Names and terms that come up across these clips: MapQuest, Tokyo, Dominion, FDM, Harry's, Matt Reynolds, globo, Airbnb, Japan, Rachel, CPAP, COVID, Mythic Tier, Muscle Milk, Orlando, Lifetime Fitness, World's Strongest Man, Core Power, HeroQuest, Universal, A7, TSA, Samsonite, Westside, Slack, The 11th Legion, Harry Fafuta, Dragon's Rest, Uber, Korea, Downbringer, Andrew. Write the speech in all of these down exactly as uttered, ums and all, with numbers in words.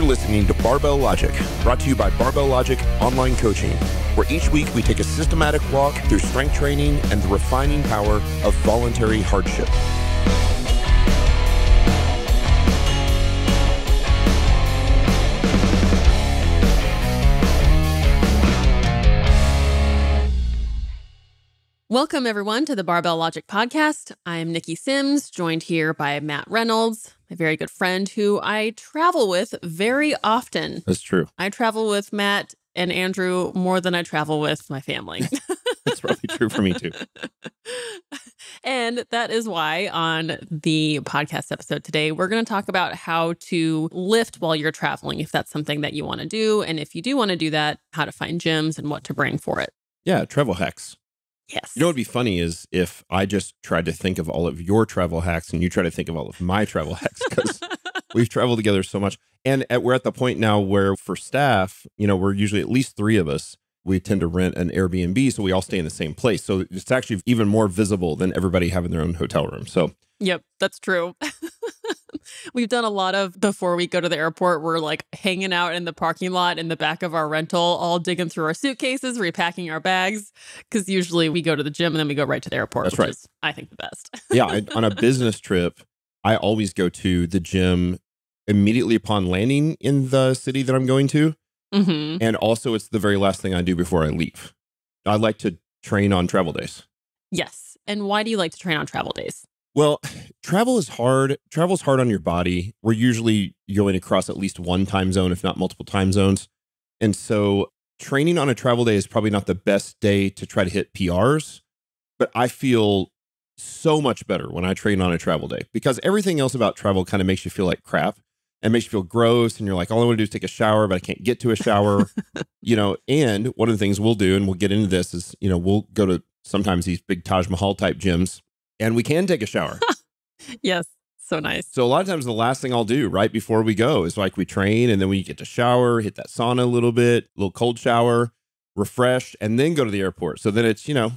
You're listening to Barbell Logic, brought to you by Barbell Logic Online Coaching, where each week we take a systematic walk through strength training and the refining power of voluntary hardship. Welcome, everyone, to the Barbell Logic Podcast. I'm Nikki Sims, joined here by Matt Reynolds, my very good friend who I travel with very often. That's true. I travel with Matt and Andrew more than I travel with my family. That's probably true for me, too. And that is why on the podcast episode today, we're going to talk about how to lift while you're traveling, if that's something that you want to do. And if you do want to do that, how to find gyms and what to bring for it. Yeah, travel hacks. Yes. You know what would be funny is if I just tried to think of all of your travel hacks and you try to think of all of my travel hacks, because we've traveled together so much. And at, we're at the point now where for staff, you know, we're usually at least three of us. We tend to rent an Airbnb, so we all stay in the same place. So it's actually even more visible than everybody having their own hotel room. So yep, that's true. We've done a lot of, before we go to the airport, we're like hanging out in the parking lot in the back of our rental, all digging through our suitcases, repacking our bags, because usually we go to the gym and then we go right to the airport. That's right. Which is, I think, the best. Yeah. I, on a business trip, I always go to the gym immediately upon landing in the city that I'm going to. Mm-hmm. And also, it's the very last thing I do before I leave. I like to train on travel days. Yes. And why do you like to train on travel days? Well, travel is hard. Travel's hard on your body. We're usually going across at least one time zone, if not multiple time zones. And so training on a travel day is probably not the best day to try to hit P Rs, but I feel so much better when I train on a travel day because everything else about travel kind of makes you feel like crap and makes you feel gross. And you're like, all I want to do is take a shower, but I can't get to a shower, you know. And one of the things we'll do, and we'll get into this, is, you know, we'll go to sometimes these big Taj Mahal type gyms. And we can take a shower. Yes. So nice. So a lot of times the last thing I'll do right before we go is like we train and then we get to shower, hit that sauna a little bit, a little cold shower, refresh, and then go to the airport. So then it's, you know,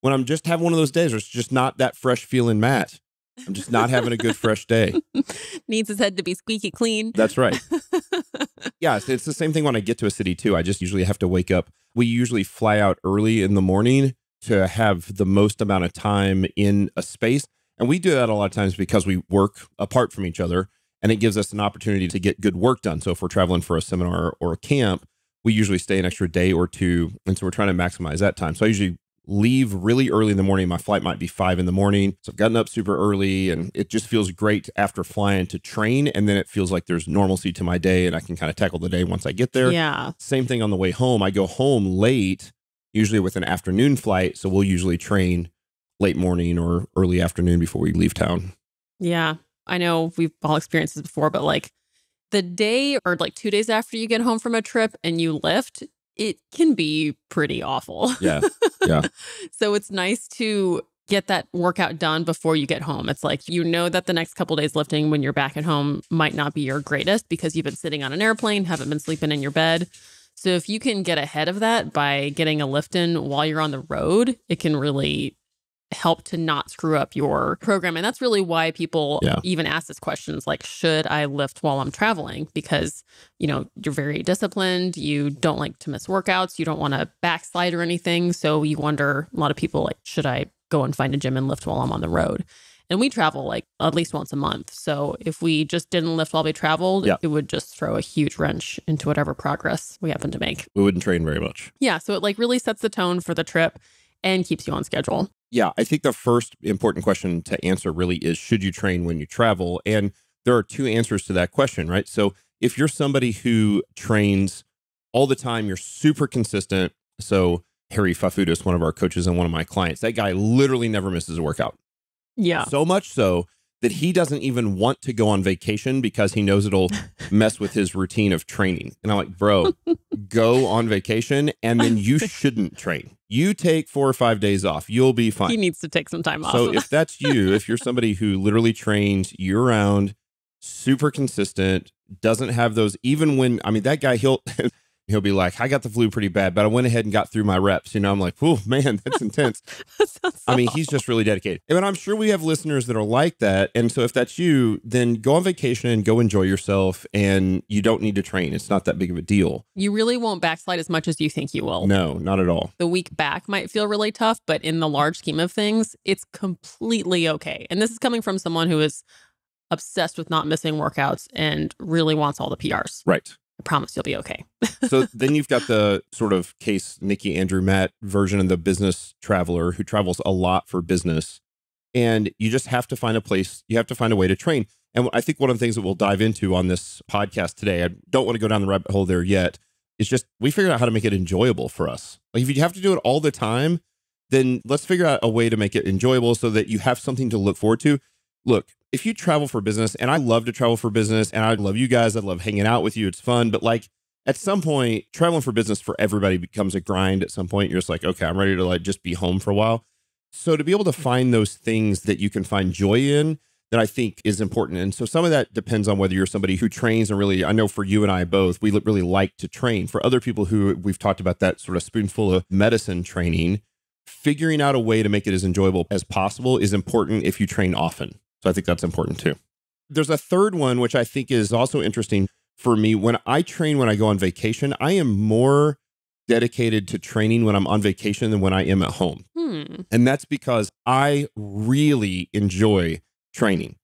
when I'm just having one of those days where it's just not that fresh feeling Matt. I'm just not having a good fresh day. Needs his head to be squeaky clean. That's right. Yeah, it's, it's the same thing when I get to a city too. I just usually have to wake up. We usually fly out early in the morning to have the most amount of time in a space. And we do that a lot of times because we work apart from each other and it gives us an opportunity to get good work done. So if we're traveling for a seminar or a camp, we usually stay an extra day or two. And so we're trying to maximize that time. So I usually leave really early in the morning. My flight might be five in the morning. So I've gotten up super early and it just feels great after flying to train. And then it feels like there's normalcy to my day and I can kind of tackle the day once I get there. Yeah. Same thing on the way home. I go home late, usually with an afternoon flight. So we'll usually train late morning or early afternoon before we leave town. Yeah, I know we've all experienced this before, but like the day or like two days after you get home from a trip and you lift, it can be pretty awful. Yeah, yeah. So it's nice to get that workout done before you get home. It's like, you know that the next couple of days lifting when you're back at home might not be your greatest because you've been sitting on an airplane, haven't been sleeping in your bed. So if you can get ahead of that by getting a lift in while you're on the road, it can really help to not screw up your program. And that's really why people yeah. even ask us questions like, should I lift while I'm traveling? Because, you know, you're very disciplined. You don't like to miss workouts. You don't want to backslide or anything. So you wonder, a lot of people like, should I go and find a gym and lift while I'm on the road? And we travel like at least once a month. So if we just didn't lift while we traveled, yeah. it would just throw a huge wrench into whatever progress we happen to make. We wouldn't train very much. Yeah. So it like really sets the tone for the trip and keeps you on schedule. Yeah. I think the first important question to answer really is, should you train when you travel? And there are two answers to that question, right? So if you're somebody who trains all the time, you're super consistent. So Harry Fafuta is one of our coaches and one of my clients. That guy literally never misses a workout. Yeah. So much so that he doesn't even want to go on vacation because he knows it'll mess with his routine of training. And I'm like, bro, go on vacation and then you shouldn't train. You take four or five days off. You'll be fine. He needs to take some time off. So if that's you, if you're somebody who literally trains year round, super consistent, doesn't have those, even when, I mean, that guy, he'll, he'll be like, I got the flu pretty bad, but I went ahead and got through my reps. You know, I'm like, oh man, that's intense. That sounds so I mean, he's just really dedicated. And I'm sure we have listeners that are like that. And so if that's you, then go on vacation and go enjoy yourself, and you don't need to train. It's not that big of a deal. You really won't backslide as much as you think you will. No, not at all. The week back might feel really tough, but in the large scheme of things, it's completely okay. And this is coming from someone who is obsessed with not missing workouts and really wants all the P Rs. Right. I promise you'll be okay. So then you've got the sort of case Nikki, Andrew, Matt version of the business traveler who travels a lot for business. And you just have to find a place. You have to find a way to train. And I think one of the things that we'll dive into on this podcast today, I don't want to go down the rabbit hole there yet, is just we figured out how to make it enjoyable for us. Like if you have to do it all the time, then let's figure out a way to make it enjoyable so that you have something to look forward to. Look, if you travel for business, and I love to travel for business, and I love you guys, I love hanging out with you, it's fun, but like at some point, traveling for business for everybody becomes a grind at some point. You're just like, okay, I'm ready to like just be home for a while. So to be able to find those things that you can find joy in, that I think is important. And so some of that depends on whether you're somebody who trains and really, I know for you and I both, we really like to train. For other people who we've talked about that sort of spoonful of medicine training, figuring out a way to make it as enjoyable as possible is important if you train often. So I think that's important too. There's a third one, which I think is also interesting for me. When I train, when I go on vacation, I am more dedicated to training when I'm on vacation than when I am at home. Hmm. And that's because I really enjoy training.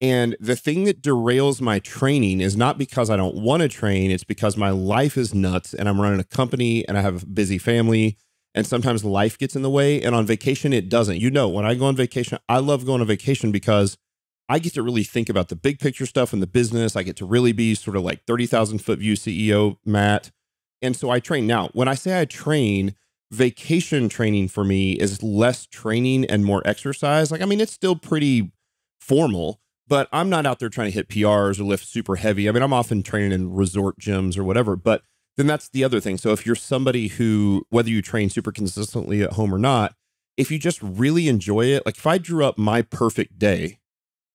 And the thing that derails my training is not because I don't want to train. It's because my life is nuts and I'm running a company and I have a busy family. And sometimes life gets in the way, and on vacation, it doesn't. You know, when I go on vacation, I love going on vacation because I get to really think about the big picture stuff and the business. I get to really be sort of like thirty thousand foot view C E O, Matt. And so I train. Now, when I say I train, vacation training for me is less training and more exercise. Like, I mean, it's still pretty formal, but I'm not out there trying to hit P Rs or lift super heavy. I mean, I'm often training in resort gyms or whatever, but then that's the other thing. So if you're somebody who, whether you train super consistently at home or not, if you just really enjoy it, like if I drew up my perfect day,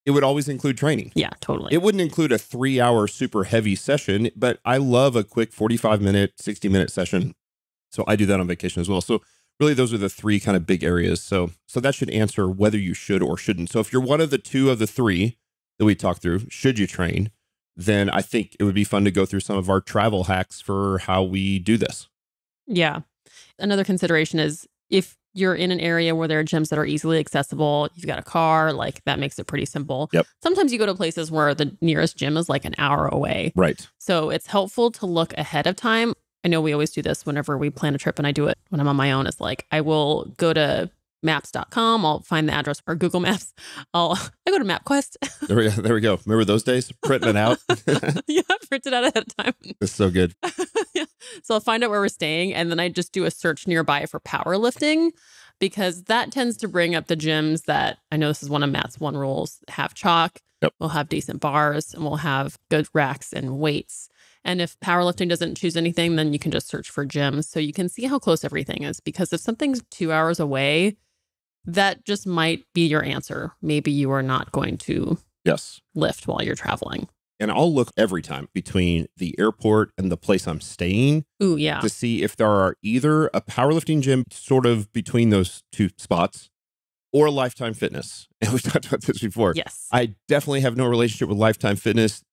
it would always include training. Yeah, totally. It wouldn't include a three hour super heavy session, but I love a quick forty-five minute, sixty minute session. So I do that on vacation as well. So really those are the three kind of big areas. So, so that should answer whether you should or shouldn't. So if you're one of the two of the three that we talked through, should you train? Then I think it would be fun to go through some of our travel hacks for how we do this. Yeah. Another consideration is if you're in an area where there are gyms that are easily accessible, you've got a car, like that makes it pretty simple. Yep. Sometimes you go to places where the nearest gym is like an hour away. Right. So it's helpful to look ahead of time. I know we always do this whenever we plan a trip, and I do it when I'm on my own. It's like, I will go to maps dot com. I'll find the address, or Google Maps. I'll I go to MapQuest. There we, there we go. Remember those days? Printing it out. Yeah, print it out ahead of time. That's so good. Yeah. So I'll find out where we're staying, and then I just do a search nearby for powerlifting, because that tends to bring up the gyms that, I know this is one of Matt's one rules, have chalk, yep. We'll have decent bars, and we'll have good racks and weights. And if powerlifting doesn't choose anything, then you can just search for gyms. So you can see how close everything is, because if something's two hours away, that just might be your answer. Maybe you are not going to yes. lift while you're traveling. And I'll look every time between the airport and the place I'm staying Ooh, yeah. to see if there are either a powerlifting gym sort of between those two spots or Lifetime Fitness. And we've talked about this before. Yes. I definitely have no relationship with Lifetime Fitness.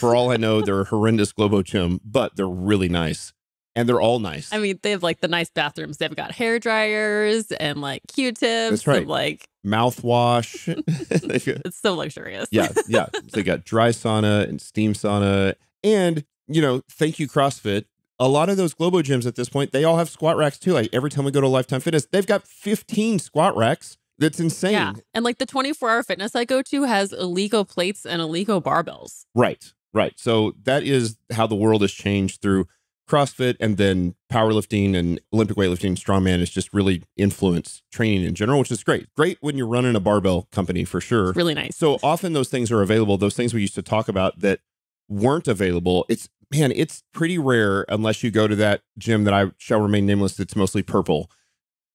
For all I know, they're a horrendous globo gym, but they're really nice. And they're all nice. I mean, they have like the nice bathrooms. They've got hair dryers and like Q-tips. That's right. And, like mouthwash. It's so luxurious. Yeah, yeah. So they got dry sauna and steam sauna, and you know, thank you CrossFit. A lot of those globo gyms at this point, they all have squat racks too. Like every time we go to Lifetime Fitness, they've got fifteen squat racks. That's insane. Yeah, and like the twenty-four hour fitness I go to has Eleiko plates and Eleiko barbells. Right, right. So that is how the world has changed through CrossFit, and then powerlifting and Olympic weightlifting, strongman has just really influenced training in general, which is great. Great when you're running a barbell company for sure. It's really nice. So often those things are available. Those things we used to talk about that weren't available. It's, man, it's pretty rare unless you go to that gym that I shall remain nameless. It's mostly purple.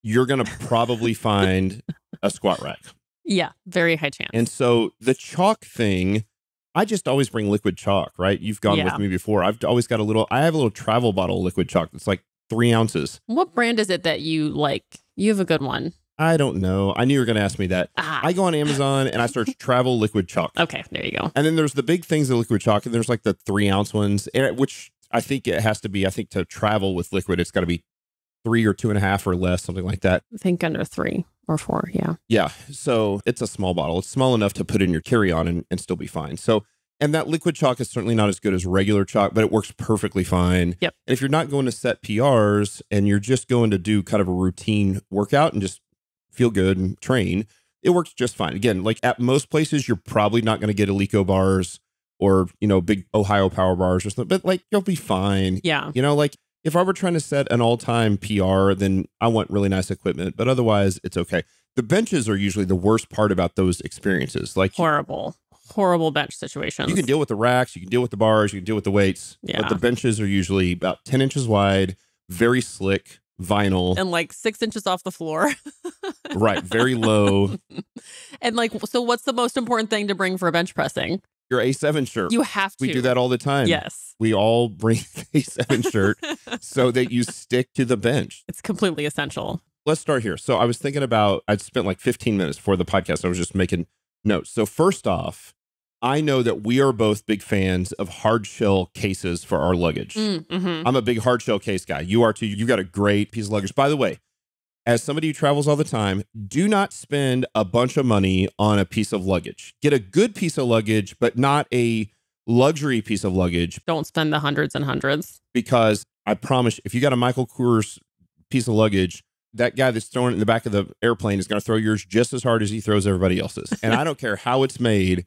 You're going to probably find a squat rack. Yeah, very high chance. And so the chalk thing I just always bring liquid chalk, right? You've gone yeah. with me before. I've always got a little, I have a little travel bottle of liquid chalk. That's like three ounces. What brand is it that you like? You have a good one. I don't know. I knew you were going to ask me that. Ah. I go on Amazon and I search travel liquid chalk. Okay, there you go. And then there's the big things of liquid chalk, and there's like the three ounce ones, and which I think it has to be, I think to travel with liquid, it's got to be three or two and a half or less, something like that. I think under three or four, yeah. Yeah, so it's a small bottle. It's small enough to put in your carry-on and, and still be fine. So, and that liquid chalk is certainly not as good as regular chalk, but it works perfectly fine. Yep. And if you're not going to set P Rs and you're just going to do kind of a routine workout and just feel good and train, it works just fine. Again, like at most places, you're probably not going to get Eleiko bars or, you know, big Ohio power bars or something, but like, you'll be fine. Yeah. You know, like, if I were trying to set an all-time P R, then I want really nice equipment, but otherwise it's okay. The benches are usually the worst part about those experiences. Like horrible, horrible bench situations. You can deal with the racks, you can deal with the bars, you can deal with the weights, yeah. but the benches are usually about ten inches wide, very slick, vinyl. And like six inches off the floor. Right, very low. And like, so what's the most important thing to bring for bench pressing? Your A seven shirt. You have to. We do that all the time. Yes. We all bring the A seven shirt so that you stick to the bench. It's completely essential. Let's start here. So I was thinking about, I'd spent like fifteen minutes for the podcast. I was just making notes. So first off, I know that we are both big fans of hard shell cases for our luggage. Mm, mm-hmm. I'm a big hard shell case guy. You are too. You've got a great piece of luggage. By the way, as somebody who travels all the time, do not spend a bunch of money on a piece of luggage. Get a good piece of luggage, but not a luxury piece of luggage. Don't spend the hundreds and hundreds. Because I promise, if you got a Michael Kors piece of luggage, that guy that's throwing it in the back of the airplane is going to throw yours just as hard as he throws everybody else's. And I don't care how it's made.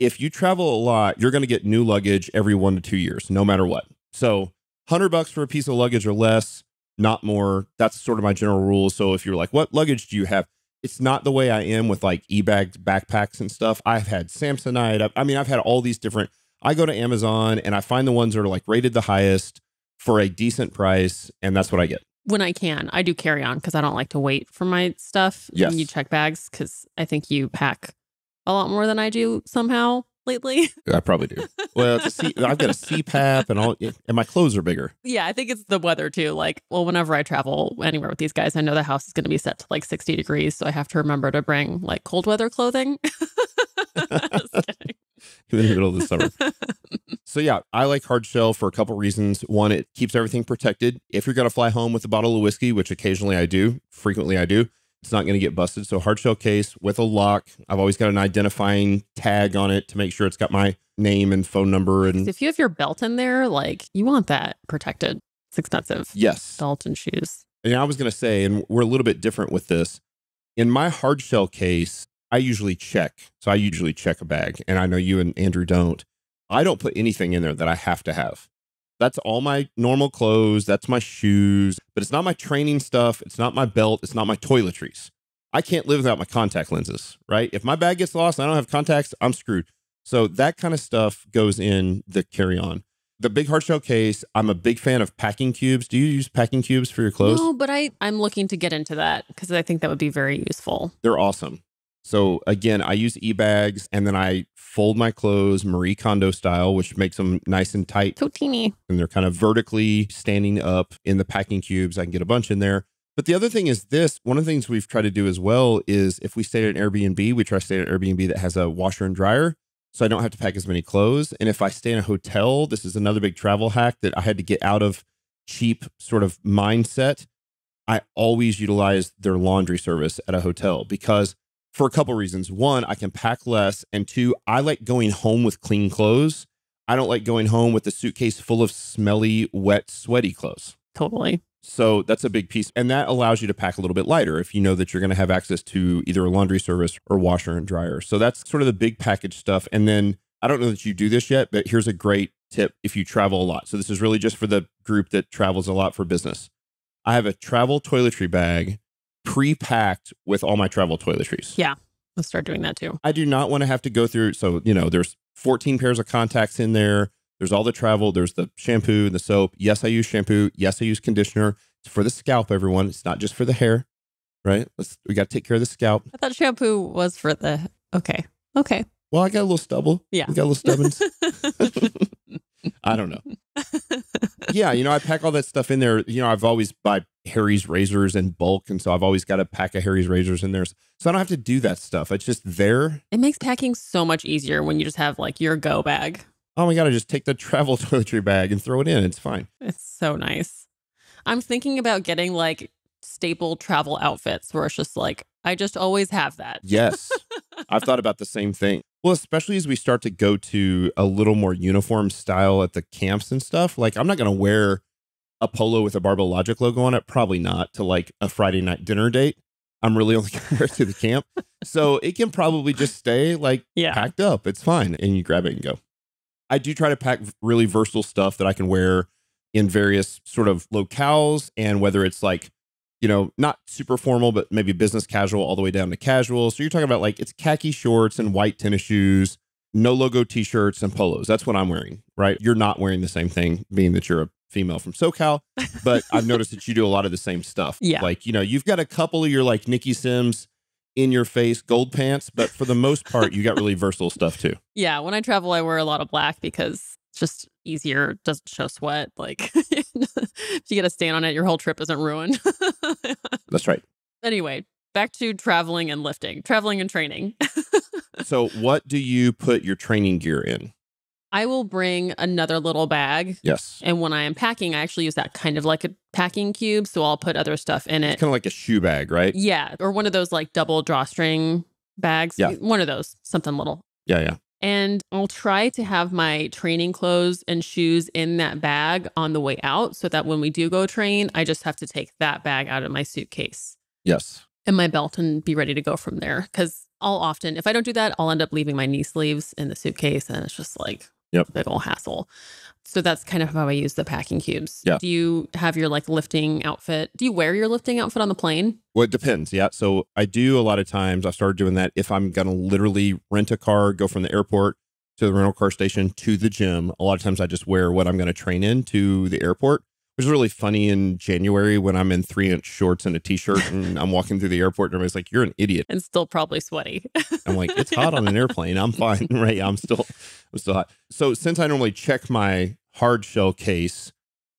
If you travel a lot, you're going to get new luggage every one to two years, no matter what. So one hundred bucks for a piece of luggage or less. Not more. That's sort of my general rule. So if you're like, what luggage do you have? It's not the way I am with like e-bags, backpacks and stuff. I've had Samsonite. I've, I mean, I've had all these different, I go to Amazon and I find the ones that are like rated the highest for a decent price. And that's what I get. When I can, I do carry on because I don't like to wait for my stuff. Yes. And you check bags because I think you pack a lot more than I do somehow lately. I probably do. Well, it's a C I've got a C PAP and all, and my clothes are bigger. Yeah, I think it's the weather too. Like, well, whenever I travel anywhere with these guys, I know the house is going to be set to like sixty degrees. So I have to remember to bring like cold weather clothing. Just kidding. In the middle of the summer. So yeah, I like hard shell for a couple reasons. One, it keeps everything protected. If you're going to fly home with a bottle of whiskey, which occasionally I do, frequently I do, it's not going to get busted. So hard shell case with a lock. I've always got an identifying tag on it to make sure it's got my name and phone number. And if you have your belt in there, like you want that protected. It's expensive. Yes. Belt and shoes. And I was going to say, and we're a little bit different with this. In my hard shell case, I usually check. So I usually check a bag, and I know you and Andrew don't. I don't put anything in there that I have to have. That's all my normal clothes. That's my shoes, but it's not my training stuff. It's not my belt. It's not my toiletries. I can't live without my contact lenses, right? If my bag gets lost and I don't have contacts, I'm screwed. So that kind of stuff goes in the carry-on. The big hard shell case, I'm a big fan of packing cubes. Do you use packing cubes for your clothes? No, but I, I'm looking to get into that because I think that would be very useful. They're awesome. So again, I use e-bags and then I fold my clothes Marie Kondo style, which makes them nice and tight. So teeny. And they're kind of vertically standing up in the packing cubes. I can get a bunch in there. But the other thing is this, one of the things we've tried to do as well is if we stay at an Airbnb, we try to stay at an Airbnb that has a washer and dryer. So I don't have to pack as many clothes. And if I stay in a hotel, this is another big travel hack that I had to get out of cheap sort of mindset. I always utilize their laundry service at a hotel because for a couple reasons. One, I can pack less. And two, I like going home with clean clothes. I don't like going home with a suitcase full of smelly, wet, sweaty clothes. Totally. So that's a big piece. And that allows you to pack a little bit lighter if you know that you're going to have access to either a laundry service or washer and dryer. So that's sort of the big package stuff. And then I don't know that you do this yet, but here's a great tip if you travel a lot. So this is really just for the group that travels a lot for business. I have a travel toiletry bag pre-packed with all my travel toiletries. Yeah, let's start doing that too. I do not want to have to go through. So, you know, there's fourteen pairs of contacts in there. There's all the travel. There's the shampoo and the soap. Yes, I use shampoo. Yes, I use conditioner. It's for the scalp, everyone. It's not just for the hair, right? Let's, we got to take care of the scalp. I thought shampoo was for the, okay. Okay. Well, I got a little stubble. Yeah. We got a little stubbins. I don't know. Yeah, you know, I pack all that stuff in there. You know, I've always buy Harry's razors in bulk, and so I've always got a pack of Harry's razors in there. So I don't have to do that stuff. It's just there. It makes packing so much easier when you just have, like, your go bag. Oh, my God, I just take the travel toiletry bag and throw it in. It's fine. It's so nice. I'm thinking about getting, like, staple travel outfits where it's just like, I just always have that. Yes. I've thought about the same thing. Well, especially as we start to go to a little more uniform style at the camps and stuff. Like, I'm not going to wear a polo with a Barbell Logic logo on it. Probably not to, like, a Friday night dinner date. I'm really only going to wear it to the camp. So it can probably just stay, like, yeah, packed up. It's fine. And you grab it and go. I do try to pack really versatile stuff that I can wear in various sort of locales. And whether it's, like, you know, not super formal, but maybe business casual all the way down to casual. So you're talking about, like, it's khaki shorts and white tennis shoes, no logo t-shirts and polos. That's what I'm wearing, right? You're not wearing the same thing, being that you're a female from SoCal, but I've noticed that you do a lot of the same stuff. Yeah. Like, you know, you've got a couple of your, like, Nikki Sims in your face gold pants, but for the most part, you got really versatile stuff too. Yeah. When I travel, I wear a lot of black because it's just easier. It doesn't show sweat. Like, if you get a stain on it, your whole trip isn't ruined. That's right. Anyway, back to traveling and lifting, traveling and training. So what do you put your training gear in? I will bring another little bag. Yes. And when I am packing, I actually use that kind of like a packing cube. So I'll put other stuff in it. It's kind of like a shoe bag, right? Yeah. Or one of those, like, double drawstring bags. Yeah. One of those, something little. Yeah, yeah. And I'll try to have my training clothes and shoes in that bag on the way out so that when we do go train, I just have to take that bag out of my suitcase. Yes. And my belt, and be ready to go from there. Because I'll often, if I don't do that, I'll end up leaving my knee sleeves in the suitcase. And it's just like, yep, a big old hassle. So that's kind of how I use the packing cubes. Yeah. Do you have your, like, lifting outfit? Do you wear your lifting outfit on the plane? Well, it depends. Yeah. So I do a lot of times. I started doing that if I'm going to literally rent a car, go from the airport to the rental car station to the gym. A lot of times I just wear what I'm going to train in to the airport, which is really funny in January when I'm in three inch shorts and a t-shirt and I'm walking through the airport and everybody's like, you're an idiot. And still probably sweaty. I'm like, it's hot on an airplane. I'm fine. Right. I'm still, I'm still hot. So since I normally check my hard shell case,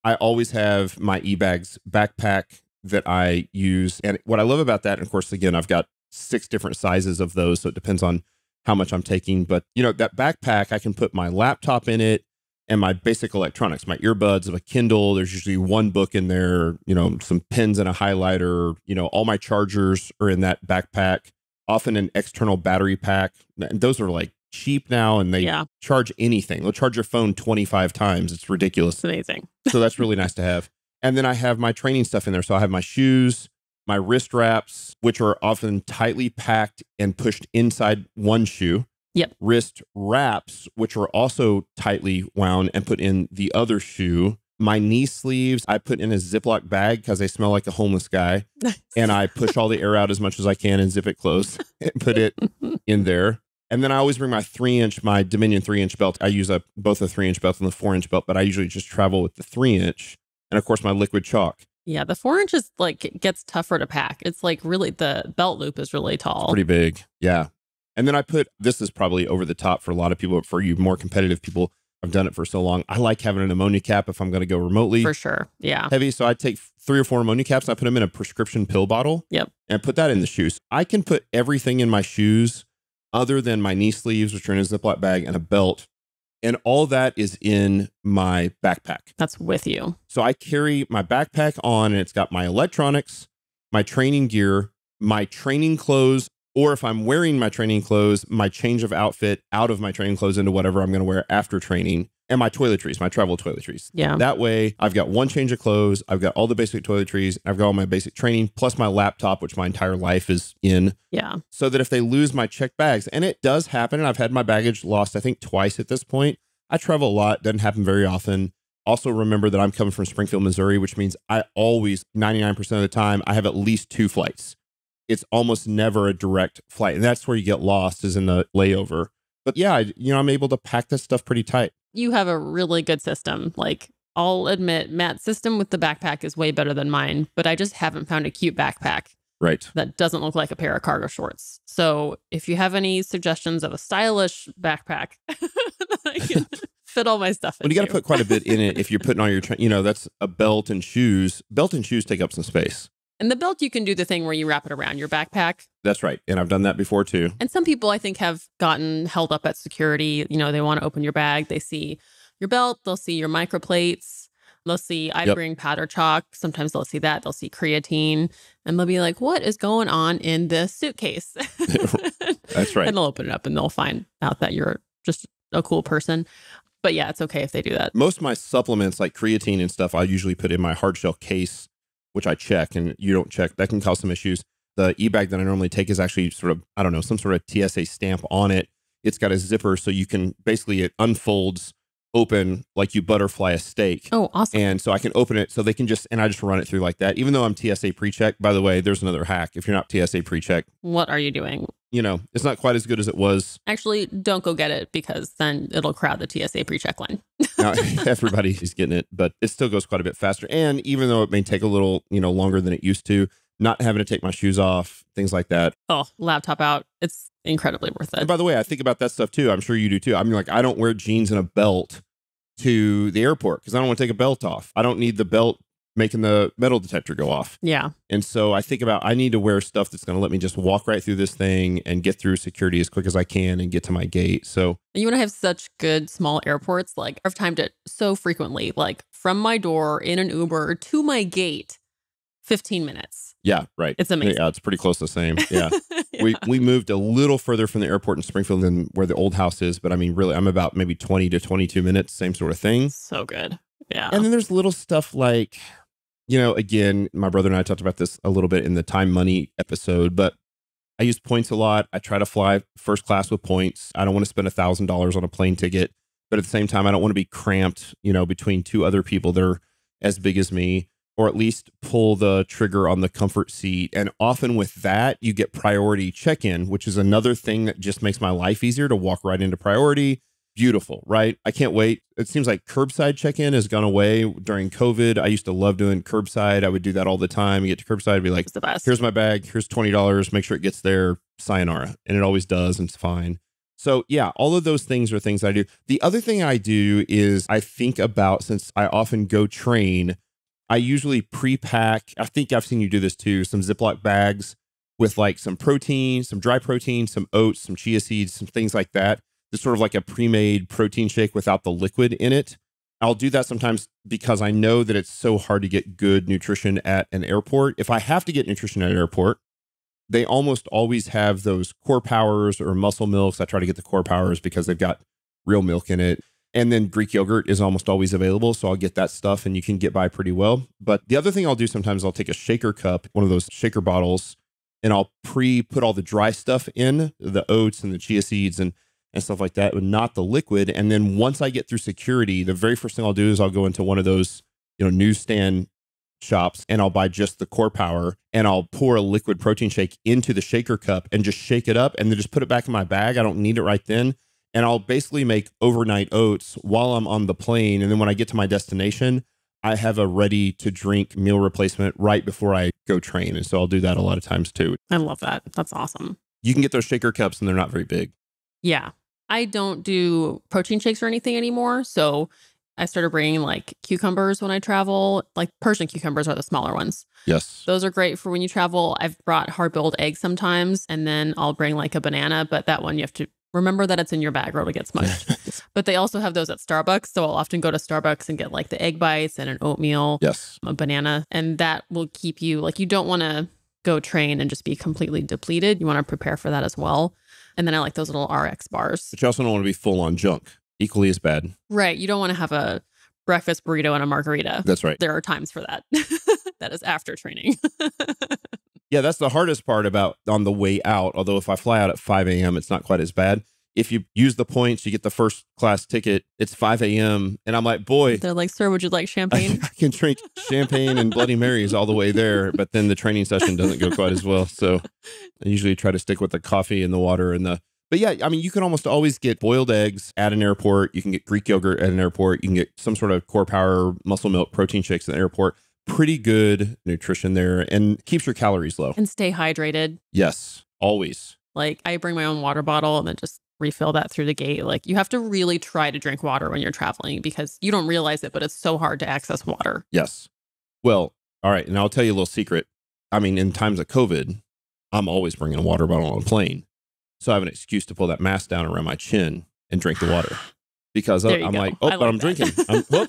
I always have my e-bags backpack that I use. And what I love about that, and of course, again, I've got six different sizes of those. So it depends on how much I'm taking. But, you know, that backpack, I can put my laptop in it and my basic electronics, my earbuds, my Kindle. There's usually one book in there, you know, some pens and a highlighter, you know, all my chargers are in that backpack, often an external battery pack. And those are, like, cheap now, and they yeah. charge anything. They'll charge your phone twenty-five times. It's ridiculous. It's amazing. So that's really nice to have. And then I have my training stuff in there. So I have my shoes, my wrist wraps, which are often tightly packed and pushed inside one shoe. Yep. Wrist wraps, which are also tightly wound and put in the other shoe. My knee sleeves, I put in a Ziploc bag because I smell like a homeless guy. Nice. And I push all the air out as much as I can and zip it closed and put it in there. And then I always bring my three inch, my Dominion three inch belt. I use a, both a three inch belt and the four inch belt, but I usually just travel with the three inch. And of course, my liquid chalk. Yeah, the four inch is like, it gets tougher to pack. It's like really, the belt loop is really tall. It's pretty big. Yeah. And then I put, this is probably over the top for a lot of people, but for you more competitive people, I've done it for so long. I like having an ammonia cap if I'm going to go remotely. For sure. Yeah. Heavy. So I take three or four ammonia caps. I put them in a prescription pill bottle. Yep. And put that in the shoes. I can put everything in my shoes other than my knee sleeves, which are in a Ziploc bag, and a belt. And all that is in my backpack. That's with you. So I carry my backpack on, and it's got my electronics, my training gear, my training clothes, or if I'm wearing my training clothes, my change of outfit out of my training clothes into whatever I'm going to wear after training, and my toiletries, my travel toiletries. Yeah. That way, I've got one change of clothes, I've got all the basic toiletries, I've got all my basic training, plus my laptop, which my entire life is in. Yeah. So that if they lose my checked bags, and it does happen, and I've had my baggage lost, I think, twice at this point. I travel a lot, doesn't happen very often. Also remember that I'm coming from Springfield, Missouri, which means I always, ninety-nine percent of the time, I have at least two flights. It's almost never a direct flight. And that's where you get lost, is in the layover. But yeah, you know, I'm able to pack this stuff pretty tight. You have a really good system. Like, I'll admit, Matt's system with the backpack is way better than mine, but I just haven't found a cute backpack. Right. That doesn't look like a pair of cargo shorts. So if you have any suggestions of a stylish backpack, I can fit all my stuff in. Well, you got to put quite a bit in it if you're putting all your, tra you know, that's a belt and shoes. Belt and shoes take up some space. And the belt, you can do the thing where you wrap it around your backpack. That's right. And I've done that before, too. And some people, I think, have gotten held up at security. You know, they want to open your bag. They see your belt. They'll see your microplates. They'll see, I yep. bring powder chalk. Sometimes they'll see that. They'll see creatine. And they'll be like, what is going on in this suitcase? That's right. And they'll open it up and they'll find out that you're just a cool person. But yeah, it's okay if they do that. Most of my supplements, like creatine and stuff, I usually put in my hard shell case, which I check, and you don't check. That can cause some issues. The e-bag that I normally take is actually sort of, I don't know, some sort of T S A stamp on it. It's got a zipper, so you can basically, it unfolds open like you butterfly a steak. Oh, awesome. And so I can open it, so they can just, and I just run it through like that. Even though I'm T S A pre-check, by the way, there's another hack. If you're not T S A pre-check, what are you doing? You know, it's not quite as good as it was. Actually, don't go get it, because then it'll crowd the T S A pre-check line. Now, everybody is getting it, but it still goes quite a bit faster. And even though it may take a little, you know, longer than it used to, not having to take my shoes off, things like that. Oh, laptop out. It's incredibly worth it. And by the way, I think about that stuff too. I'm sure you do too. I mean, like, I don't wear jeans and a belt to the airport because I don't want to take a belt off. I don't need the belt making the metal detector go off. Yeah. And so I think about, I need to wear stuff that's going to let me just walk right through this thing and get through security as quick as I can and get to my gate. So you want to have such good small airports. Like, I've timed it so frequently, like from my door in an Uber to my gate, fifteen minutes. Yeah, right. It's amazing. Yeah, it's pretty close to the same. Yeah. Yeah. We, we moved a little further from the airport in Springfield than where the old house is. But I mean, really, I'm about maybe twenty to twenty-two minutes, same sort of thing. So good. Yeah. And then there's little stuff like, you know, again, my brother and I talked about this a little bit in the time money episode, but I use points a lot. I try to fly first class with points. I don't want to spend a thousand dollars on a plane ticket, but at the same time, I don't want to be cramped, you know, between two other people that are as big as me, or at least pull the trigger on the comfort seat. And often with that, you get priority check-in, which is another thing that just makes my life easier, to walk right into priority. Beautiful, right? I can't wait. It seems like curbside check-in has gone away during COVID. I used to love doing curbside. I would do that all the time. You get to curbside, I'd be like, here's my bag. Here's twenty dollars. Make sure it gets there. Sayonara. And it always does, and it's fine. So yeah, all of those things are things I do. The other thing I do is I think about, since I often go train, I usually pre-pack, I think I've seen you do this too, some Ziploc bags with like some protein, some dry protein, some oats, some chia seeds, some things like that. It's sort of like a pre-made protein shake without the liquid in it. I'll do that sometimes because I know that it's so hard to get good nutrition at an airport. If I have to get nutrition at an airport, they almost always have those Core Powers or Muscle Milks. I try to get the Core Powers because they've got real milk in it. And then Greek yogurt is almost always available, so I'll get that stuff and you can get by pretty well. But the other thing I'll do sometimes, I'll take a shaker cup, one of those shaker bottles, and I'll pre-put all the dry stuff in, the oats and the chia seeds and and stuff like that, but not the liquid. And then once I get through security, the very first thing I'll do is I'll go into one of those, you know, newsstand shops, and I'll buy just the Core Power, and I'll pour a liquid protein shake into the shaker cup and just shake it up and then just put it back in my bag. I don't need it right then. And I'll basically make overnight oats while I'm on the plane. And then when I get to my destination, I have a ready to drink meal replacement right before I go train. And so I'll do that a lot of times too. I love that. That's awesome. You can get those shaker cups and they're not very big. Yeah. I don't do protein shakes or anything anymore. So I started bringing like cucumbers when I travel. Like Persian cucumbers are the smaller ones. Yes. Those are great for when you travel. I've brought hard-boiled eggs sometimes, and then I'll bring like a banana. But that one, you have to remember that it's in your bag or it'll get smudged. But they also have those at Starbucks. So I'll often go to Starbucks and get like the egg bites and an oatmeal. Yes. A banana. And that will keep you, like, you don't want to go train and just be completely depleted. You want to prepare for that as well. And then I like those little R X bars. But you also don't want to be full on junk. Equally as bad. Right. You don't want to have a breakfast burrito and a margarita. That's right. There are times for that. That is after training. Yeah, that's the hardest part about on the way out. Although if I fly out at five A M, it's not quite as bad. If you use the points, you get the first class ticket. It's five A M And I'm like, boy. They're like, sir, would you like champagne? I can drink champagne and Bloody Marys all the way there. But then the training session doesn't go quite as well. So I usually try to stick with the coffee and the water and the. But yeah, I mean, you can almost always get boiled eggs at an airport. You can get Greek yogurt at an airport. You can get some sort of Core Power, Muscle Milk, protein shakes at an airport. pretty good nutrition there and keeps your calories low. And stay hydrated. Yes, always. Like I bring my own water bottle and then just refill that through the gate. Like you have to really try to drink water when you're traveling because you don't realize it, but it's so hard to access water. Yes. Well, all right. And I'll tell you a little secret. I mean, in times of COVID, I'm always bringing a water bottle on a plane. So I have an excuse to pull that mask down around my chin and drink the water because I'm go. like, oh, like but I'm that. drinking. I'm, oh,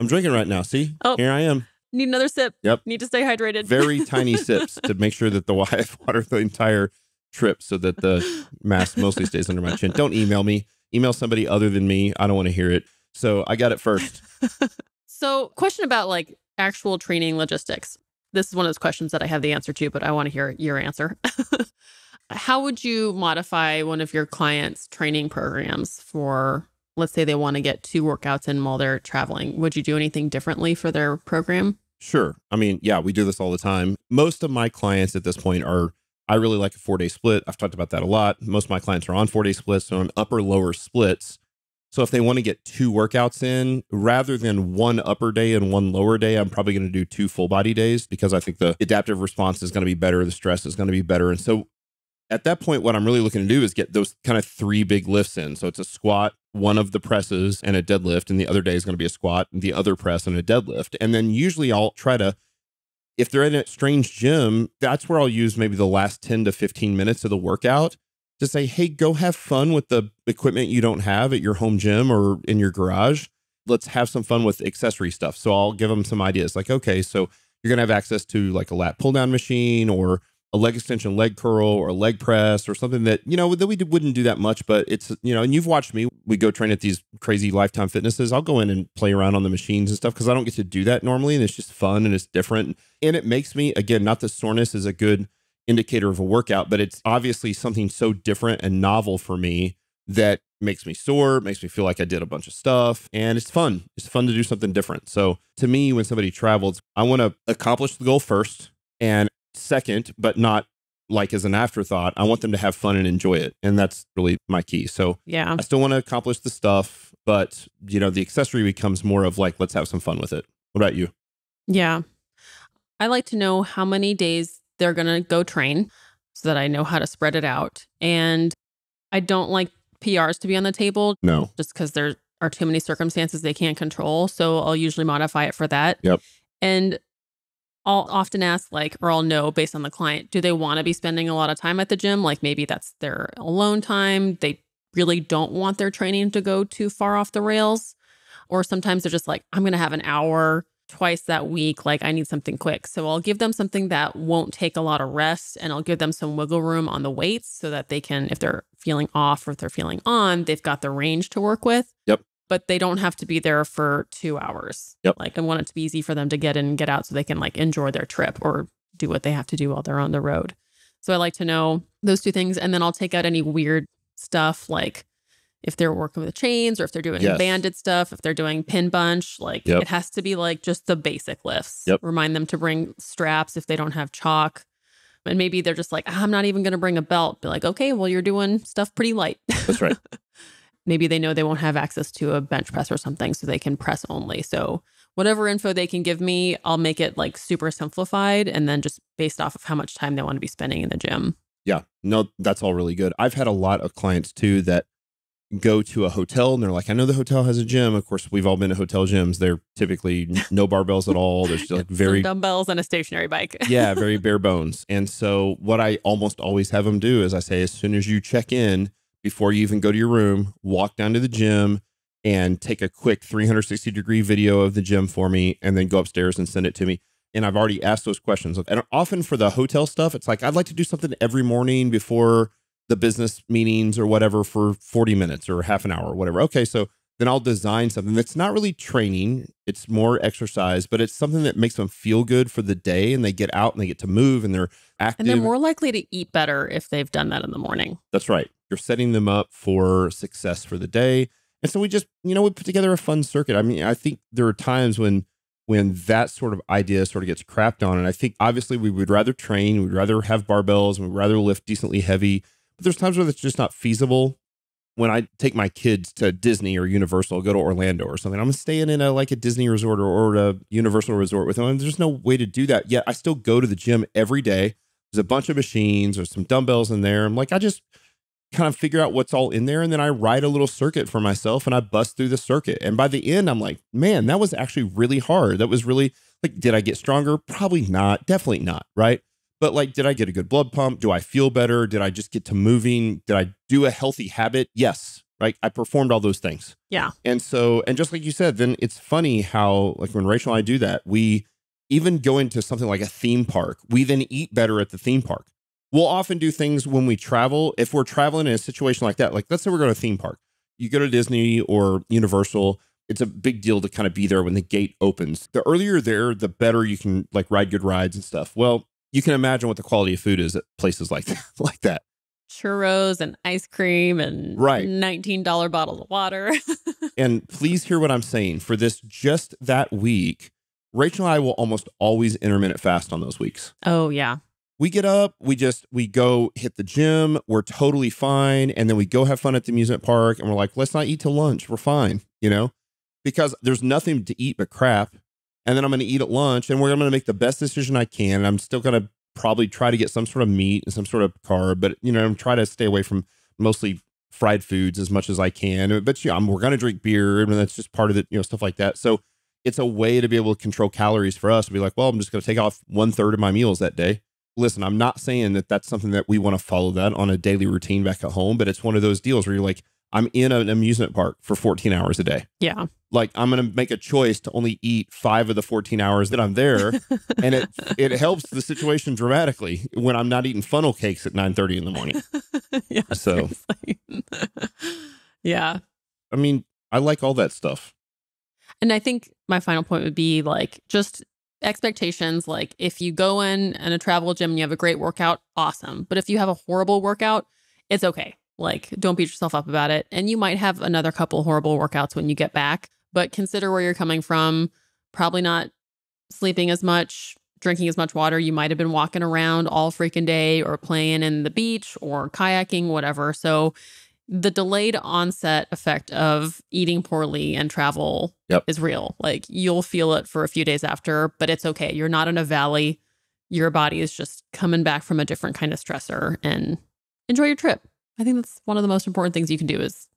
I'm drinking right now. See, oh, here I am. Need another sip. Yep. Need to stay hydrated. Very tiny sips to make sure that the wife water the entire trip so that the mask mostly stays under my chin. Don't email me. Email somebody other than me. I don't want to hear it. So I got it first. So question about like actual training logistics. This is one of those questions that I have the answer to, but I want to hear your answer. How would you modify one of your clients' training programs for, let's say they want to get two workouts in while they're traveling? Would you do anything differently for their program? Sure. I mean, yeah, we do this all the time. Most of my clients at this point are, I really like a four-day split. I've talked about that a lot. Most of my clients are on four-day splits, so on upper-lower splits. So if they want to get two workouts in, rather than one upper day and one lower day, I'm probably going to do two full body days because I think the adaptive response is going to be better. The stress is going to be better. And so at that point, what I'm really looking to do is get those kind of three big lifts in. So it's a squat, one of the presses and a deadlift, and the other day is going to be a squat and the other press and a deadlift. And then usually I'll try to, if they're in a strange gym, that's where I'll use maybe the last ten to fifteen minutes of the workout to say, hey, go have fun with the equipment you don't have at your home gym or in your garage. Let's have some fun with accessory stuff. So I'll give them some ideas like, okay, so you're going to have access to like a lat pull down machine or a leg extension, leg curl or a leg press or something that, you know, that we wouldn't do that much, but it's, you know, and you've watched me, we go train at these crazy Lifetime Fitnesses. I'll go in and play around on the machines and stuff because I don't get to do that normally. And it's just fun and it's different. And it makes me, again, not that soreness is a good indicator of a workout, but it's obviously something so different and novel for me that makes me sore, makes me feel like I did a bunch of stuff, and it's fun. It's fun to do something different. So to me, when somebody travels, I want to accomplish the goal first, and second, but not like as an afterthought, I want them to have fun and enjoy it. And that's really my key. So yeah, I still want to accomplish the stuff, but you know, the accessory becomes more of like, let's have some fun with it. What about you? Yeah. I like to know how many days they're going to go train so that I know how to spread it out. And I don't like P Rs to be on the table. No. Just because there are too many circumstances they can't control. So I'll usually modify it for that. Yep. And I'll often ask like, or I'll know based on the client, do they want to be spending a lot of time at the gym? Like maybe that's their alone time. They really don't want their training to go too far off the rails. Or sometimes they're just like, I'm going to have an hour twice that week, like I need something quick. So I'll give them something that won't take a lot of rest, and I'll give them some wiggle room on the weights so that they can, if they're feeling off or if they're feeling on, they've got the range to work with. Yep. But they don't have to be there for two hours. Yep. Like I want it to be easy for them to get in and get out so they can like enjoy their trip or do what they have to do while they're on the road. So I like to know those two things. And then I'll take out any weird stuff like if they're working with chains or if they're doing yes. banded stuff, if they're doing pin bunch, like yep. it has to be like just the basic lifts. Yep. Remind them to bring straps if they don't have chalk. And maybe they're just like, I'm not even going to bring a belt. Be like, okay, well, you're doing stuff pretty light. That's right. Maybe they know they won't have access to a bench press or something, so they can press only. So whatever info they can give me, I'll make it like super simplified and then just based off of how much time they want to be spending in the gym. Yeah, no, that's all really good. I've had a lot of clients too that go to a hotel and they're like, I know the hotel has a gym. Of course, we've all been to hotel gyms. They're typically no barbells at all. There's like very dumbbells and a stationary bike. Yeah, very bare bones. And so what I almost always have them do is I say, as soon as you check in, before you even go to your room, walk down to the gym and take a quick three hundred sixty degree video of the gym for me, and then go upstairs and send it to me. And I've already asked those questions. And often for the hotel stuff, it's like, I'd like to do something every morning before the business meetings or whatever for forty minutes or half an hour or whatever. Okay, so then I'll design something that's not really training. It's more exercise, but it's something that makes them feel good for the day, and they get out and they get to move and they're active. And they're more likely to eat better if they've done that in the morning. That's right. You're setting them up for success for the day. And so we just, you know, we put together a fun circuit. I mean, I think there are times when when that sort of idea sort of gets crapped on. And I think obviously we would rather train, we'd rather have barbells, we'd rather lift decently heavy. But there's times where that's just not feasible. when I take my kids to Disney or Universal, go to Orlando or something, I'm staying in a, like a Disney resort or, or a Universal resort with them. And there's no way to do that. Yet I still go to the gym every day. There's a bunch of machines or some dumbbells in there. I'm like, I just kind of figure out what's all in there. And then I ride a little circuit for myself and I bust through the circuit. And by the end, I'm like, man, that was actually really hard. That was really like, did I get stronger? Probably not. Definitely not. Right. But like, did I get a good blood pump? Do I feel better? Did I just get to moving? Did I do a healthy habit? Yes. Right. I performed all those things. Yeah. And so, and just like you said, then it's funny how like when Rachel and I do that, we even go into something like a theme park. We then eat better at the theme park. We'll often do things when we travel. If we're traveling in a situation like that, like let's say we're going to a theme park, you go to Disney or Universal, it's a big deal to kind of be there when the gate opens. The earlier there, the better you can like ride good rides and stuff. Well, you can imagine what the quality of food is at places like that, like that. Churros and ice cream and right. nineteen dollar bottles of water. And please hear what I'm saying. For this, just that week, Rachel and I will almost always intermittent fast on those weeks. Oh, yeah. We get up, we just, we go hit the gym, we're totally fine. And then we go have fun at the amusement park and we're like, let's not eat till lunch. We're fine, you know, because there's nothing to eat but crap. And then I'm going to eat at lunch and we're going to make the best decision I can. And I'm still going to probably try to get some sort of meat and some sort of carb, but you know, I'm trying to stay away from mostly fried foods as much as I can, but yeah, I'm, we're going to drink beer and that's just part of the, you know, stuff like that. So it's a way to be able to control calories for us to be like, well, I'm just going to take off one third of my meals that day. Listen, I'm not saying that that's something that we want to follow that on a daily routine back at home, but it's one of those deals where you're like, I'm in an amusement park for fourteen hours a day. Yeah. Like I'm going to make a choice to only eat five of the fourteen hours that I'm there. And it it helps the situation dramatically when I'm not eating funnel cakes at nine thirty in the morning. Yeah. So. Yeah. I mean, I like all that stuff. And I think my final point would be like just expectations. Like if you go in and a travel gym and you have a great workout, awesome. But if you have a horrible workout, it's okay. Like, don't beat yourself up about it. And you might have another couple horrible workouts when you get back, but consider where you're coming from. Probably not sleeping as much, drinking as much water. You might have been walking around all freaking day or playing in the beach or kayaking, whatever. So the delayed onset effect of eating poorly and travel yep. is real. Like you'll feel it for a few days after, but it's okay. You're not in a valley. Your body is just coming back from a different kind of stressor and enjoy your trip. I think that's one of the most important things you can do is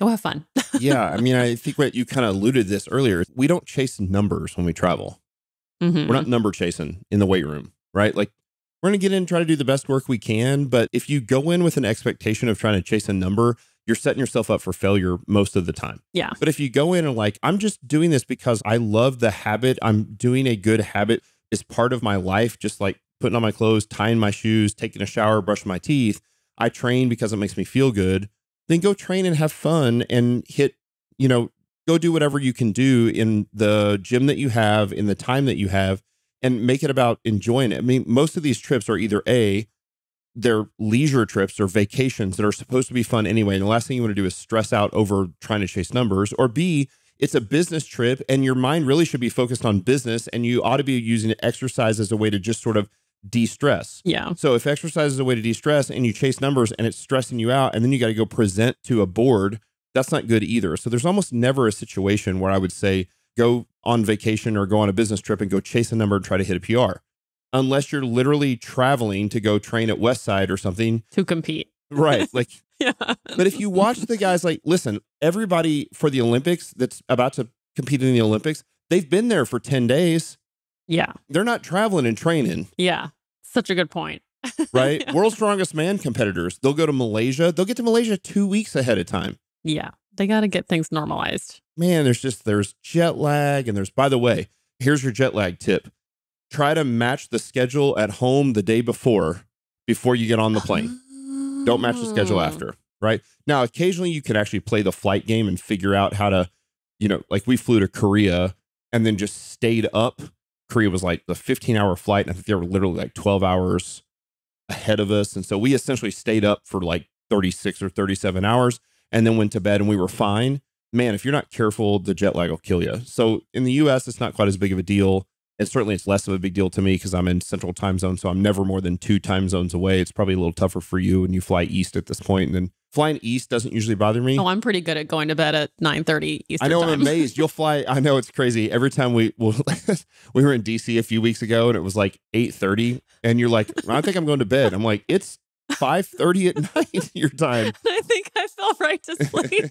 go have fun. Yeah. I mean, I think what you kind of alluded to this earlier. We don't chase numbers when we travel. Mm-hmm. We're not number chasing in the weight room, right? Like we're going to get in and try to do the best work we can. But if you go in with an expectation of trying to chase a number, you're setting yourself up for failure most of the time. Yeah. But if you go in and like, I'm just doing this because I love the habit. I'm doing a good habit as part of my life, just like putting on my clothes, tying my shoes, taking a shower, brushing my teeth. I train because it makes me feel good, then go train and have fun and hit, you know, go do whatever you can do in the gym that you have, in the time that you have, and make it about enjoying it. I mean, most of these trips are either A, they're leisure trips or vacations that are supposed to be fun anyway. And the last thing you want to do is stress out over trying to chase numbers, or B, it's a business trip and your mind really should be focused on business and you ought to be using exercise as a way to just sort of de-stress. Yeah. So if exercise is a way to de-stress and you chase numbers and it's stressing you out and then you got to go present to a board, that's not good either. So there's almost never a situation where I would say go on vacation or go on a business trip and go chase a number and try to hit a P R unless you're literally traveling to go train at Westside or something. To compete. Right. Like, yeah. But if you watch the guys, like, listen, everybody for the Olympics that's about to compete in the Olympics, they've been there for ten days. Yeah. They're not traveling and training. Yeah. Such a good point. Right? Yeah. World's Strongest Man competitors. They'll go to Malaysia. They'll get to Malaysia two weeks ahead of time. Yeah. They got to get things normalized. Man, there's just, there's jet lag. And there's, by the way, here's your jet lag tip. Try to match the schedule at home the day before, before you get on the plane. Oh. Don't match the schedule after. Right? Now, occasionally you could actually play the flight game and figure out how to, you know, like we flew to Korea and then just stayed up. Korea was like the fifteen hour flight. And I think they were literally like twelve hours ahead of us. And so we essentially stayed up for like thirty-six or thirty-seven hours and then went to bed and we were fine. Man, if you're not careful, the jet lag will kill you. So in the U S, it's not quite as big of a deal. And certainly it's less of a big deal to me because I'm in central time zone. So I'm never more than two time zones away. It's probably a little tougher for you when you fly east at this point. And then Flying east doesn't usually bother me. Oh, I'm pretty good at going to bed at nine thirty Eastern I know, time. I'm amazed. You'll fly. I know, it's crazy. Every time we we'll, we were in D C a few weeks ago and it was like eight thirty and you're like, I think I'm going to bed. I'm like, it's five thirty at night your time. I think I fell right to sleep.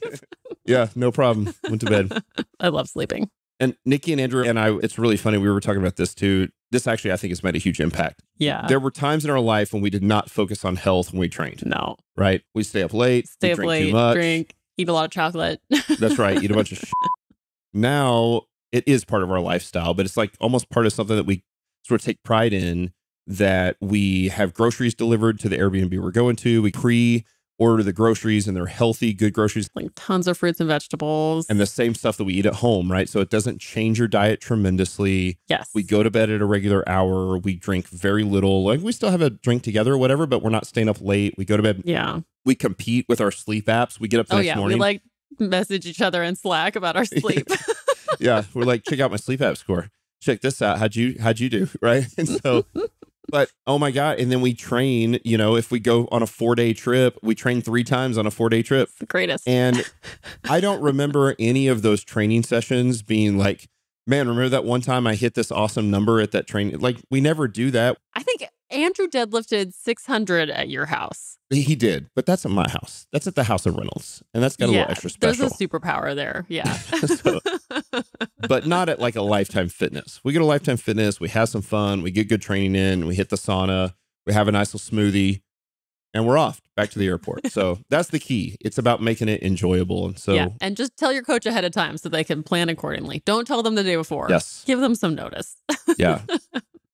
Yeah, no problem. Went to bed. I love sleeping. And Nikki and Andrew and I, it's really funny. We were talking about this too. This actually, I think, has made a huge impact. Yeah. There were times in our life when we did not focus on health when we trained. No. Right? We stay up late. Stay up late, drink, eat a lot of chocolate. That's right. Eat a bunch of shit. Now, it is part of our lifestyle, but it's like almost part of something that we sort of take pride in, that we have groceries delivered to the Airbnb we're going to. We pre- order the groceries, and they're healthy, good groceries. Like tons of fruits and vegetables. And the same stuff that we eat at home, right? So it doesn't change your diet tremendously. Yes. We go to bed at a regular hour. We drink very little. Like we still have a drink together or whatever, but we're not staying up late. We go to bed. Yeah. We compete with our sleep apps. We get up the oh, next yeah. morning. We like message each other in Slack about our sleep. Yeah. We're like, check out my sleep app score. Check this out. How'd you, how'd you do? Right. And so... But, oh my God, and then we train, you know, if we go on a four-day trip, we train three times on a four-day trip. It's the greatest. And I don't remember any of those training sessions being like, man, remember that one time I hit this awesome number at that training? Like, we never do that. I think Andrew deadlifted six hundred at your house. He did, but that's at my house. That's at the house of Reynolds, and that's got a yeah, little extra special. There's a superpower there, yeah. So, but not at like a Lifetime Fitness. We go to Lifetime Fitness, we have some fun, we get good training in, we hit the sauna, we have a nice little smoothie, and we're off back to the airport. So that's the key. It's about making it enjoyable. And so, yeah, and just tell your coach ahead of time so they can plan accordingly. Don't tell them the day before. Yes. Give them some notice. Yeah.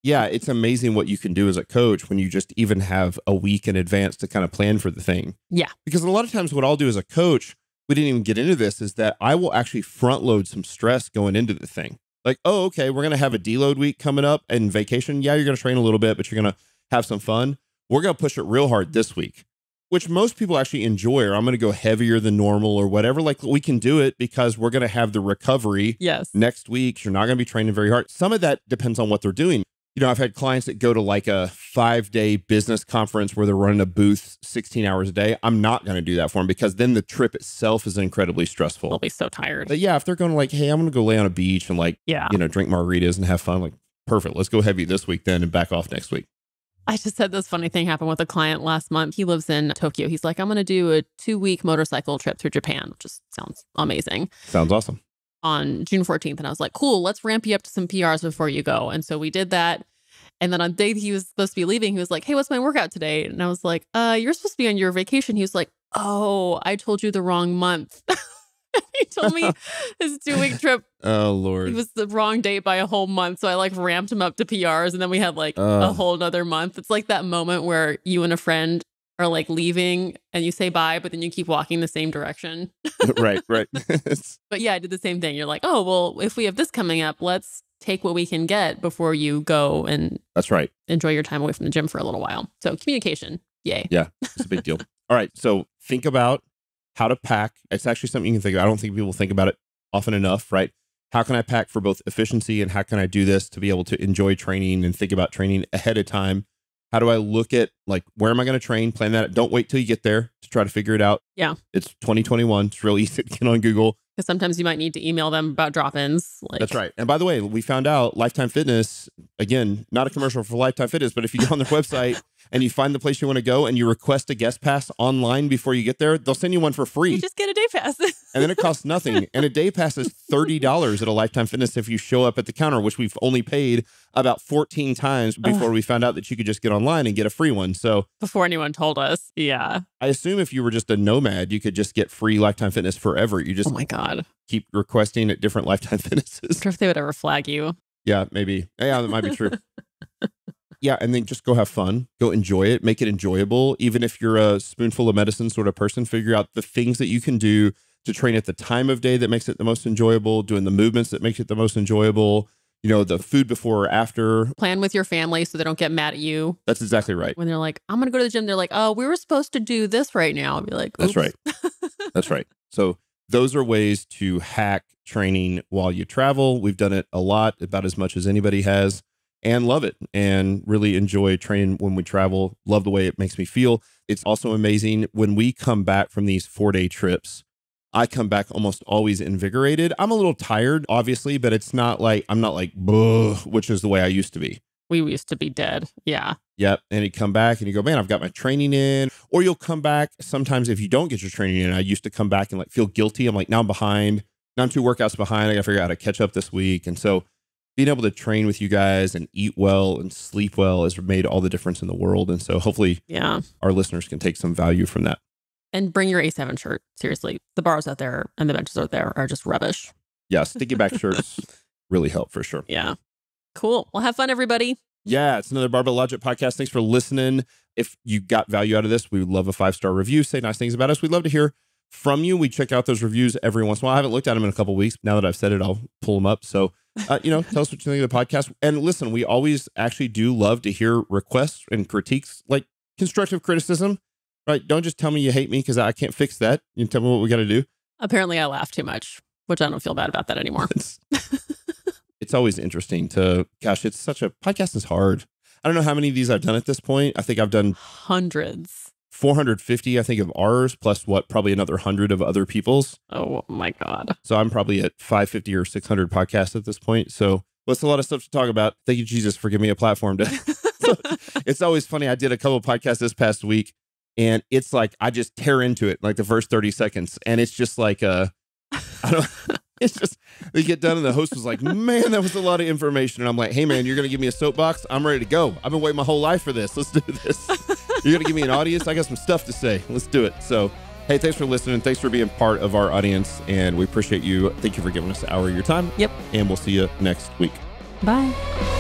Yeah, it's amazing what you can do as a coach when you just even have a week in advance to kind of plan for the thing. Yeah. Because a lot of times what I'll do as a coach, we didn't even get into this, is that I will actually front load some stress going into the thing. Like, oh, okay, we're going to have a deload week coming up and vacation. Yeah, you're going to train a little bit, but you're going to have some fun. We're going to push it real hard this week, which most people actually enjoy, or I'm going to go heavier than normal or whatever. Like, we can do it because we're going to have the recovery yes. next week. You're not going to be training very hard. Some of that depends on what they're doing. You know, I've had clients that go to like a five-day business conference where they're running a booth sixteen hours a day. I'm not going to do that for them because then the trip itself is incredibly stressful. They'll be so tired. But yeah, if they're going to like, hey, I'm going to go lay on a beach and like, yeah. you know, drink margaritas and have fun. Like, perfect. Let's go heavy this week then and back off next week. I just had this funny thing happen with a client last month. He lives in Tokyo. He's like, I'm going to do a two-week motorcycle trip through Japan, which just sounds amazing. Sounds awesome. On June fourteenth. And I was like, cool, let's ramp you up to some P Rs before you go. And so we did that. And then on the day he was supposed to be leaving, he was like, hey, what's my workout today? And I was like, uh, you're supposed to be on your vacation. He was like, oh, I told you the wrong month. He told me his two-week trip. Oh, Lord. It was the wrong date by a whole month. So I like ramped him up to P Rs. And then we had like uh. a whole nother month. It's like that moment where you and a friend are like leaving and you say bye, but then you keep walking the same direction. Right, right. But yeah, I did the same thing. You're like, oh, well, if we have this coming up, let's take what we can get before you go and that's right. enjoy your time away from the gym for a little while. So communication, yay. Yeah, it's a big deal. All right, so think about how to pack. It's actually something you can think about. I don't think people think about it often enough, right? How can I pack for both efficiency and how can I do this to be able to enjoy training and think about training ahead of time? How do I look at, like, where am I going to train? Plan that. Don't wait till you get there to try to figure it out. Yeah. It's twenty twenty-one. It's real easy to get on Google. Because sometimes you might need to email them about drop-ins. Like. That's right. And by the way, we found out Lifetime Fitness, again, not a commercial for Lifetime Fitness, but if you go on their website and you find the place you want to go and you request a guest pass online before you get there, they'll send you one for free. You just get a day pass. And then it costs nothing. And a day pass is thirty dollars at a Lifetime Fitness if you show up at the counter, which we've only paid about fourteen times before Ugh. we found out that you could just get online and get a free one. So before anyone told us. Yeah. I assume if you were just a nomad, you could just get free Lifetime Fitness forever. You just oh my God. keep requesting at different Lifetime Fitnesses. I wonder if they would ever flag you. Yeah, maybe. Yeah, that might be true. Yeah, and then just go have fun. Go enjoy it. Make it enjoyable. Even if you're a spoonful of medicine sort of person, figure out the things that you can do to train at the time of day that makes it the most enjoyable, doing the movements that makes it the most enjoyable, you know, the food before or after. Plan with your family so they don't get mad at you. That's exactly right. When they're like, I'm going to go to the gym. They're like, oh, we were supposed to do this right now. I'll be like, oops. That's right. That's right. So those are ways to hack training while you travel. We've done it a lot, about as much as anybody has. and love it and really enjoy training when we travel. Love the way it makes me feel. It's also amazing when we come back from these four-day trips. I come back almost always invigorated. I'm a little tired, obviously, but it's not like, I'm not like, bleh, which is the way I used to be. We used to be dead. Yeah. Yep. And you come back and you go, man, I've got my training in. Or you'll come back. Sometimes if you don't get your training in, I used to come back and like feel guilty. I'm like, now I'm behind. Now I'm two workouts behind. I got to figure out how to catch up this week. And so being able to train with you guys and eat well and sleep well has made all the difference in the world. And so hopefully yeah. our listeners can take some value from that. And bring your A seven shirt. Seriously, the bars out there and the benches out there are just rubbish. Yeah, sticky back shirts really help for sure. Yeah. Cool. Well, have fun, everybody. Yeah, it's another Barbell Logic podcast. Thanks for listening. If you got value out of this, we would love a five-star review. Say nice things about us. We'd love to hear from you. We check out those reviews every once in a while. I haven't looked at them in a couple of weeks. Now that I've said it, I'll pull them up. So, uh, you know, tell us what you think of the podcast. And listen, we always actually do love to hear requests and critiques, like constructive criticism. Right. Don't just tell me you hate me because I can't fix that. You tell me what we got to do. Apparently I laugh too much, which I don't feel bad about that anymore. It's, it's always interesting to, gosh, it's such a, podcast is hard. I don't know how many of these I've done at this point. I think I've done hundreds, four hundred fifty, I think, of ours, plus what, probably another hundred of other people's. Oh my God. So I'm probably at five fifty or six hundred podcasts at this point. So that's a lot of stuff to talk about. Thank you, Jesus, for giving me a platform to, so, it's always funny. I did a couple of podcasts this past week. And it's like, I just tear into it like the first thirty seconds. And it's just like, uh, I don't, it's just, we get done and the host was like, man, that was a lot of information. And I'm like, hey man, you're going to give me a soapbox. I'm ready to go. I've been waiting my whole life for this. Let's do this. You're going to give me an audience. I got some stuff to say. Let's do it. So, hey, thanks for listening. Thanks for being part of our audience. And we appreciate you. Thank you for giving us an hour of your time. Yep. And we'll see you next week. Bye.